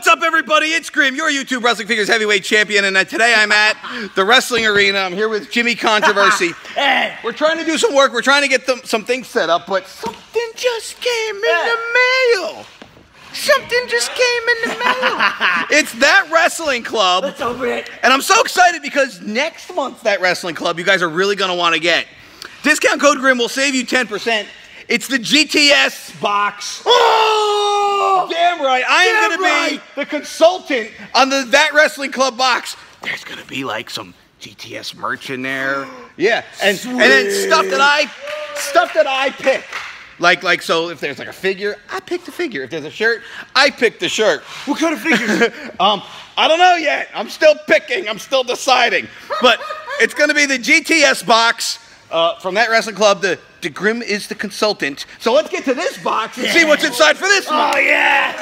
What's up, everybody? It's Grim, your YouTube Wrestling Figures Heavyweight Champion, and today I'm at the wrestling arena. I'm here with Jimmy Controversy. Hey. We're trying to do some work. We're trying to get some things set up, but something just came in the mail. Something just came in the mail. It's that wrestling club. Let's open it. And I'm so excited because next month, that wrestling club, you guys are really going to want to get. Discount code Grim will save you 10%. It's the GTS box. Oh! Damn right. I am going to be the consultant on the That Wrestling Club box. There's going to be like some GTS merch in there. Yeah. And then stuff that I pick. Like so if there's like a figure, I pick the figure. If there's a shirt, I pick the shirt. What kind of figures? I don't know yet. I'm still picking. I'm still deciding. But it's going to be the GTS box. From That Wrestling Club, the Grim is the consultant. So let's get to this box and see what's inside for this one. Oh, yeah!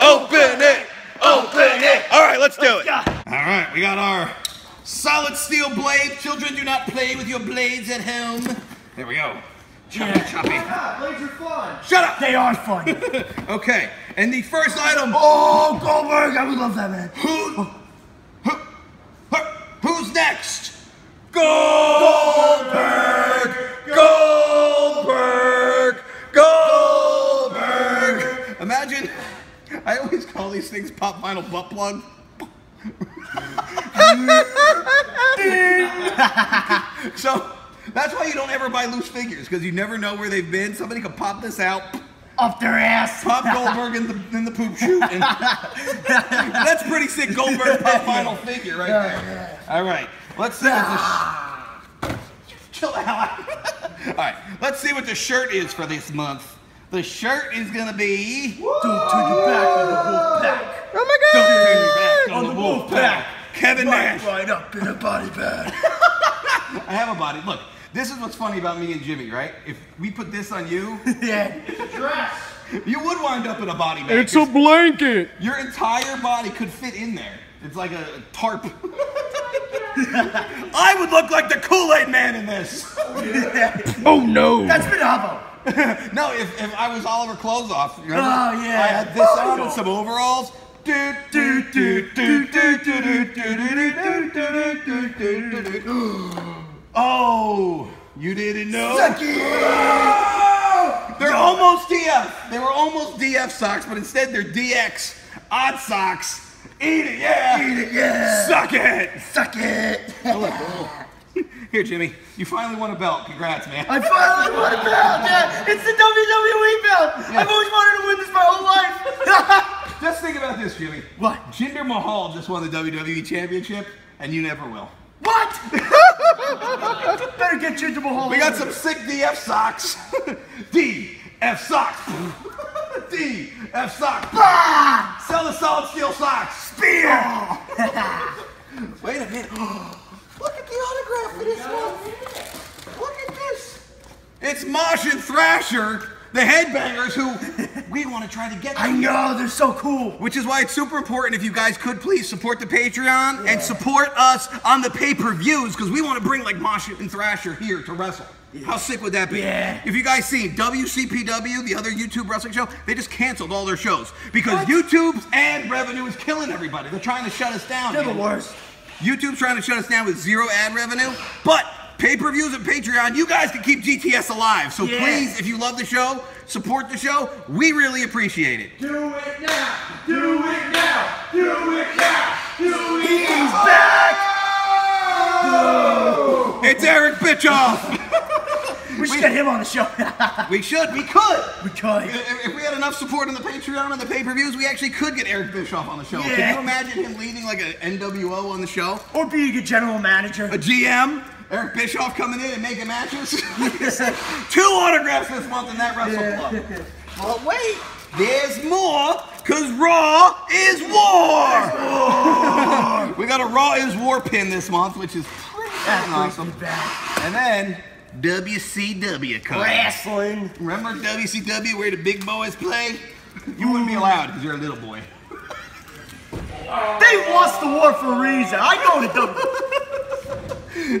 Open it! All right, let's do it. All right, we got our solid steel blade. Children, do not play with your blades at home. There we go. Choppy. Yeah, blades are fun. Shut up! They are fun. Okay, and the first item. Oh, Goldberg, I would love that, man. Who's next? Goldberg! Goldberg! Goldberg! Imagine, I always call these things pop vinyl butt plug. So, that's why you don't ever buy loose figures, because you never know where they've been. Somebody could pop this out. Off their ass. Pop Goldberg in the poop chute. And that's pretty sick. Goldberg pop final figure right there. Yeah. All right, let's see. Chill out. All right, let's see what the shirt is for this month. The shirt is gonna be. Don't turn your back on the wolf pack. Oh my God! Don't turn your back on the wolf pack. Kevin Nash. Right up in a body bag. I have a body. Look. This is what's funny about me and Jimmy, right? If we put this on you, it's a dress. You would wind up in a body bag. It's a blanket. Your entire body could fit in there. It's like a tarp. I would look like the Kool-Aid Man in this. Oh no. That's been Havo. No, if I was Oliver Closeoff, you know, I had this on and some overalls. Oh, you didn't know? Sucky! Oh! They're almost DF. They were almost DF socks, but instead they're DX. Odd socks. Eat it, yeah! Eat it, yeah! Suck it! Suck it! Oh, look. Here, Jimmy. You finally won a belt. Congrats, man. I finally won a belt, yeah! It's the WWE belt! Yeah. I've always wanted to win this my whole life! Just think about this, Jimmy. What? Jinder Mahal just won the WWE Championship, and you never will. What? Better get Jinder Mahal. We got some sick DF socks. DF socks. DF socks. Ah! Sell the solid steel socks. Spear. Oh. Wait a minute. Look at the autograph for this one. Look at this. It's Mosh and Thrasher, the headbangers who we want to try to get them. I know, they're so cool. Which is why it's super important if you guys could please support the Patreon and support us on the pay-per-views, because we want to bring like Mosh and Thrasher here to wrestle. Yeah. How sick would that be? Yeah. If you guys seen WCPW, the other YouTube wrestling show, they just canceled all their shows because YouTube's ad revenue is killing everybody. They're trying to shut us down. They're the worst. YouTube's trying to shut us down with zero ad revenue, but pay-per-views and Patreon, you guys can keep GTS alive. So please, if you love the show, support the show. We really appreciate it. Do it now! Do it now! Do it now! Do it now! He's back! Oh. It's Eric Bischoff! We should get him on the show. We should. We could. We could. If we had enough support on the Patreon and the pay-per-views, we actually could get Eric Bischoff on the show. Yeah. Can you imagine him leading like an NWO on the show? Or being a general manager. A GM? Eric Bischoff coming in and making matches. 2 autographs this month in that wrestle club. But wait, there's more, because Raw is War. We got a Raw is War pin this month, which is pretty awesome. And then WCW comes. Wrestling. Remember WCW where the big boys play? You wouldn't be allowed because you're a little boy. They lost the war for a reason. I know the W.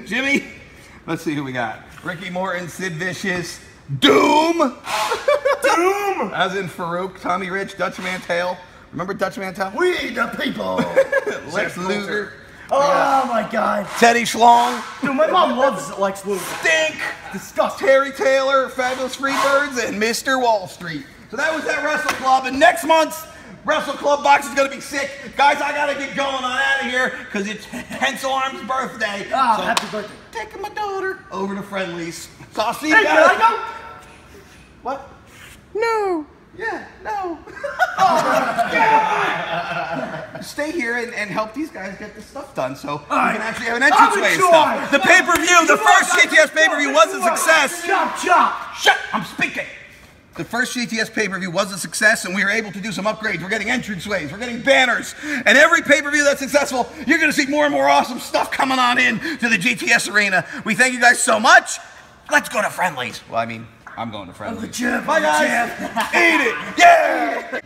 Jimmy, let's see who we got. Ricky Morton, Sid Vicious, Doom! Doom! As in Farouk, Tommy Rich, Dutch Mantel. Remember Dutch Mantel? We the people! Lex Luger. Oh my god. Teddy Schlong. Dude, my mom loves Lex Luger. Stink! Disgusting. Terry Taylor, Fabulous Freebirds, and Mr. Wall Street. So that was that Wrestle Club, and next month's Wrestle Club box is going to be sick. Guys, I got to get going on out of here because it's Pencil Arm's birthday. Ah, so happy birthday. Taking my daughter over to Friendly's. So I'll see you guys. Can I go? What? No. Yeah, no. Oh, stay here and help these guys get this stuff done so we can actually have an entranceway and stuff. The pay-per-view, the first GTS pay-per-view was a success. Chop. Shut, I'm speaking. The first GTS pay-per-view was a success, and we were able to do some upgrades. We're getting entranceways, we're getting banners, and every pay-per-view that's successful, you're going to see more and more awesome stuff coming on in to the GTS arena. We thank you guys so much. Let's go to Friendly's. Well, I mean, I'm going to Friendly's. Bye, guys. Eat it. Yeah.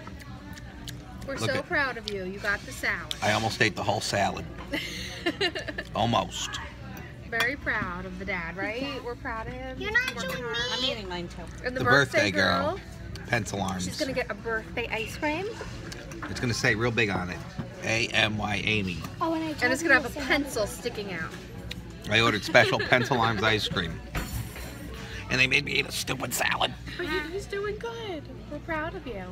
We're so proud of you. You got the salad. I almost ate the whole salad. Almost. Very proud of the dad, right? We're proud of him. You're not doing me. I'm eating mine too. And the birthday girl, Pencil Arms. She's gonna get a birthday ice cream. It's gonna say real big on it, A-M-Y Amy. Oh, and it's gonna have a pencil sticking out. I ordered special Pencil Arms ice cream, and they made me eat a stupid salad. But you're just doing good. We're proud of you.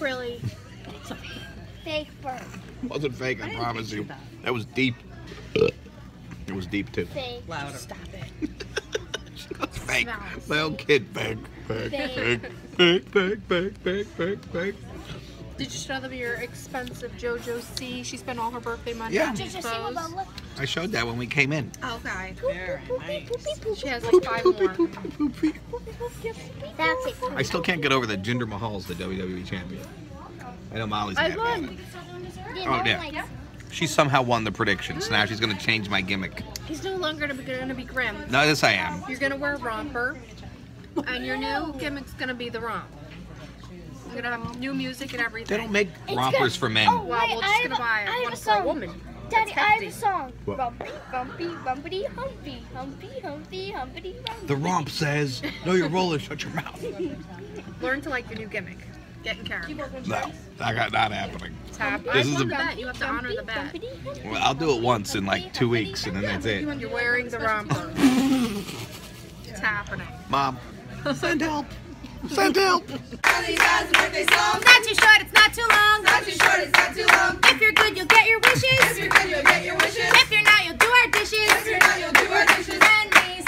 Really? Fake birth. Wasn't fake. I promise you. That was deep. It was deep too. Fake. Louder. Stop it. That's fake. My own kid. Fake. Did you show them your expensive JoJo C? She spent all her birthday money on these clothes. I showed that when we came in. Okay. Very nice. She has like 5 more. That's it. I still can't get over that Jinder Mahal's the WWE champion. I know Molly's mad about it. Oh yeah. She somehow won the predictions. Now she's going to change my gimmick. He's no longer going to be Grim. No, yes, I am. You're going to wear romper, and your new gimmick's going to be the romp. We're going to have new music and everything. They don't make rompers for men. Oh, well, we're just going to buy one for a woman. Daddy, I have a song. What? Bumpy, bumpy, bumpity, humpy, humpy, humpy, humpity, bumpy. The romp says, "No, your roller, shut your mouth." Learn to like your new gimmick. Get in character. No, I got not happening. This is a bet. You have to honor the bet. Well, I'll do it once in like 2 weeks, and then that's it. You're wearing the romper. It's happening. Mom, send help. Send help. Not too short, it's not too long. Not too short, it's not too long. If you're good, you'll get your wishes. If you're good, you'll get your wishes. If you're not, you'll do our dishes. If you're not, you'll do our dishes. Friendly's,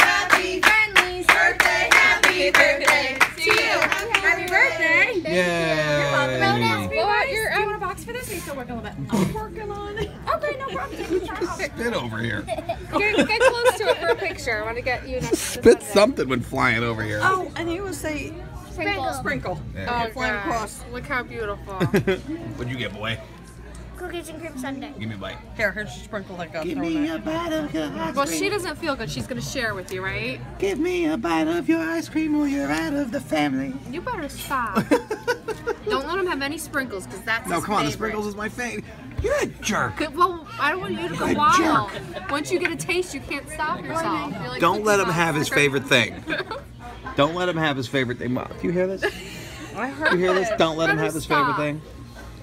Friendly's birthday. Happy birthday to you. Happy birthday! Thank you. You want a box for this? Are you still working on it? I'm working on it. Okay, no problem. Spit over here. Get close to it for a picture. I want to get you. Spit something when flying over here. Oh, and he would say sprinkle. Sprinkle. Yeah. Oh, flying across. Look how beautiful. What'd you get, boy? Cookies and cream sundae. Give me a bite. Here, here's your sprinkle that got thrown in. Give me a bite of your ice cream. Well, she doesn't feel good. She's going to share with you, right? Give me a bite of your ice cream or you're out of the family. You better stop. Don't let him have any sprinkles because that's his favorite. No, come on. The sprinkles is my favorite. You're a jerk. Well, I don't want you to go wild. Once you get a taste, you can't stop yourself. Like, don't let him have his favorite thing. Don't let him have his favorite thing. Do you hear this? I heard you hear this? Don't let him have his favorite thing.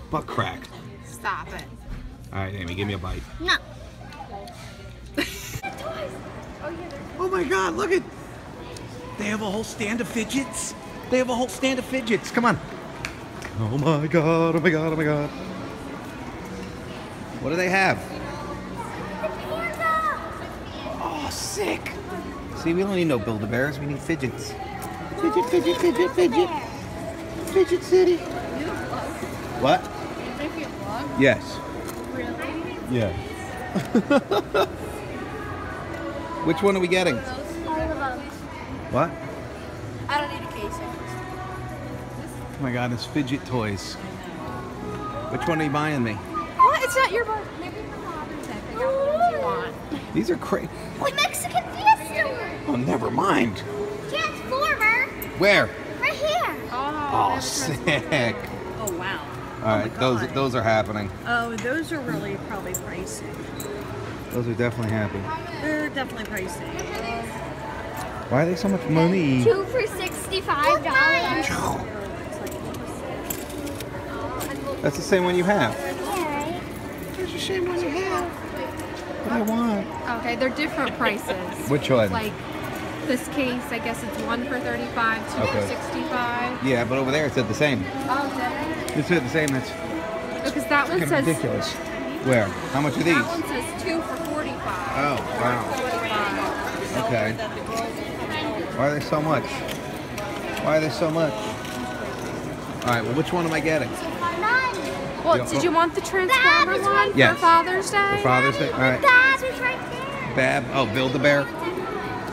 Butt crack. Stop it. Alright, Amy, give me a bite. No. Oh my god, look at. They have a whole stand of fidgets. They have a whole stand of fidgets. Come on. Oh my god, oh my god, oh my god. What do they have? Oh, sick. See, we don't need no Build-A-Bears, we need fidgets. Fidget, fidget, fidget, fidget. Fidget City. What? Yes. Really? Yeah. Which one are we getting? All of them. What? I don't need a case. Oh my god, it's fidget toys. Which one are you buying me? What? It's not your birthday. Maybe for Father's Day. I got the ones you want. These are crazy. Like Mexican Fiesta. Oh, never mind. Transformer. Where? Right here. Oh, sick. Oh, wow. All right, those are happening. Oh, those are really probably pricey. Those are definitely happening. They're definitely pricey. Why are they so much money? Two for $65. That's the same one you have. Yeah, right. That's the same one you have. What I want. Okay, they're different prices. Which one? Like this case, I guess it's one for $35, two for $65. Yeah, but over there it said the same. Oh, okay. It said the same. That's because that one says ridiculous. Where? How much are these? That one says two for $45. Oh, wow. Okay. Why are they so much? Why are they so much? All right, well, which one am I getting? None. Well, did you want the Transformer one for Father's Day? For Father's Day? All right. That was right there. Bab. Oh, Build-A-Bear.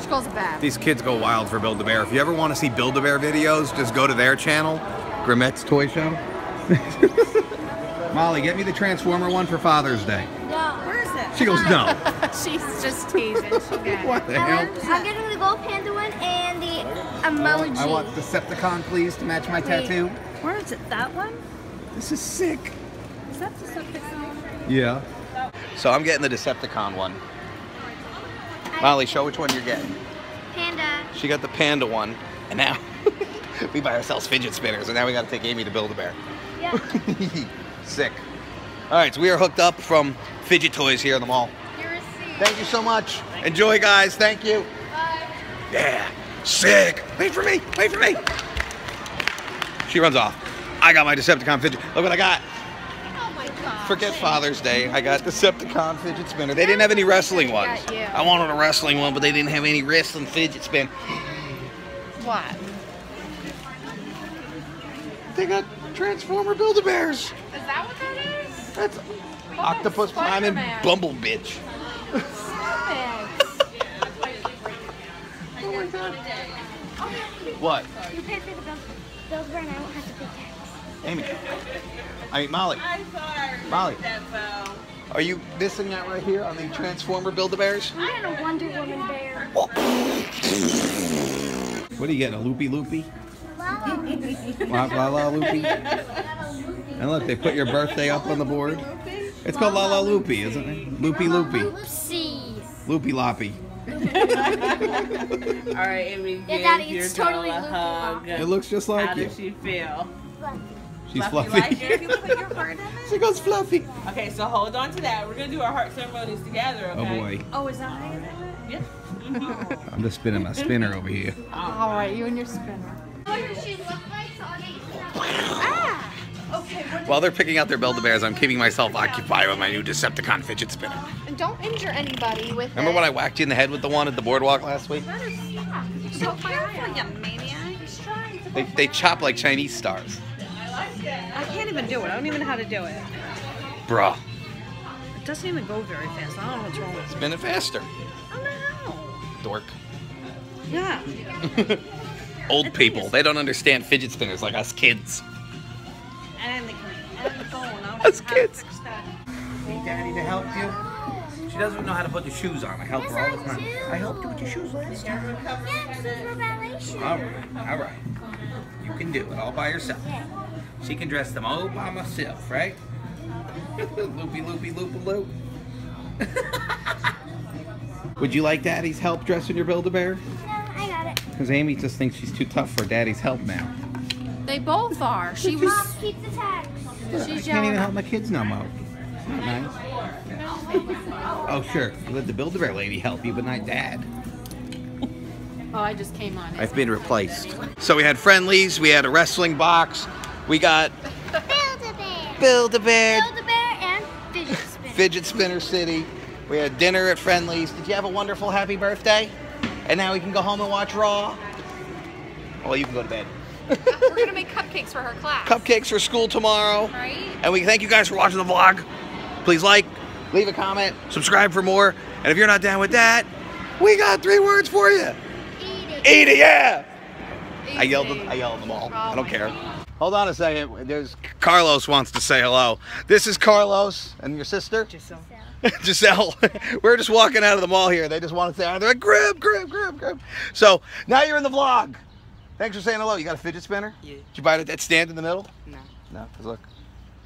She calls it Bab. These kids go wild for Build-A-Bear. If you ever want to see Build-A-Bear videos, just go to their channel, Grimette's Toy Show. Molly, get me the Transformer one for Father's Day. No. Where is it? She goes, no. She's just teasing. What the hell? I'm getting the Gold Panda one and the emoji. I want Decepticon, please, to match my tattoo. Where is it? That one? This is sick. Is that Decepticon? Yeah. So I'm getting the Decepticon one. Molly, show which one you're getting. Panda. She got the Panda one, and now we buy ourselves fidget spinners, and now we got to take Amy to Build-A-Bear. Yeah. Sick. All right, so we are hooked up from fidget toys here in the mall. Thank you so much. Enjoy, guys. Thank you. Bye. Yeah. Sick. Wait for me. Wait for me. She runs off. I got my Decepticon fidget. Look what I got. Oh my God. Forget Father's Day. I got Decepticon fidget spinner. They didn't have any wrestling ones. I wanted a wrestling one, but they didn't have any wrestling fidget spin. What? They got Transformer Build-A-Bears. Is that what that is? That's Octopus Climbing Bumble Bitch. Oh my God. What? You paid for the Build-A-Bear and I won't have to pay tax. Amy. I mean, Molly. Molly. Are you missing out right here on the Transformer Build-A-Bears? I'm getting a Wonder Woman bear. What are you getting, a Loopy Loopy? La La Loopy. And look, they put your birthday up on the board. It's called La La Loopy, isn't it? Loopy Loopy. Loopy Loppy. All right, Amy. Yeah, Daddy, it's totally Loopy Loppy. It looks just like you. How does she feel? She's fluffy. Like you? You put your heart in it? She goes fluffy. Okay, so hold on to that. We're gonna do our heart ceremonies together. Okay? Oh boy. Oh, is that higher than it? Yep. I'm just spinning my spinner over here. All right, you and your spinner. While they're picking out their Build-A-Bears, I'm keeping myself occupied with my new Decepticon fidget spinner. And don't injure anybody with it. Remember when I whacked you in the head with the one at the boardwalk last week? So careful, you maniac. They chop like Chinese stars. I can't even do it. I don't even know how to do it. Bruh. It doesn't even go very fast. I don't know what's wrong with it. Spin it faster. I don't know how. Dork. Yeah. Old people, they don't understand fidget spinners like us kids. Us kids. Need Daddy to help you? She doesn't know how to put the shoes on. I help her all the time. I helped you with your shoes last time. Yeah, shoes were ballet shoes. All right. You can do it all by yourself. She can dress them all by myself, right? Loopy, loopy, loopy, loop. Would you like Daddy's help dressing your Build-A-Bear? Because Amy just thinks she's too tough for Daddy's help now. They both are. She was. Mom, keep the tags. Yeah, I can't even help my kids no more. It's not nice. Yeah. Oh, sure. You let the Build-A-Bear lady help you, but not Dad. Oh, I just came on. I've been replaced. So we had Friendly's. We had a wrestling box. We got Build-A-Bear. Build-A-Bear. Build-A-Bear and fidget spinner. Fidget spinner city. We had dinner at Friendly's. Did you have a wonderful happy birthday? And now we can go home and watch Raw. Well, you can go to bed. We're going to make cupcakes for her class. Cupcakes for school tomorrow. Right? And we thank you guys for watching the vlog. Please like, leave a comment, subscribe for more. And if you're not down with that, we got 3 words for you. Eat it. Eat it, yeah. Eat it. I yelled them all. I don't care. Hold on a second. There's Carlos wants to say hello. This is Carlos and your sister? Giselle. Giselle, we're just walking out of the mall here. They just want to say hi. They're like, grab. So now you're in the vlog. Thanks for saying hello. You got a fidget spinner? Yeah. Did you buy it at that stand in the middle? No. No, because look,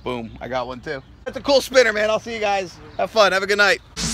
boom, I got one too. That's a cool spinner, man. I'll see you guys. Have fun. Have a good night.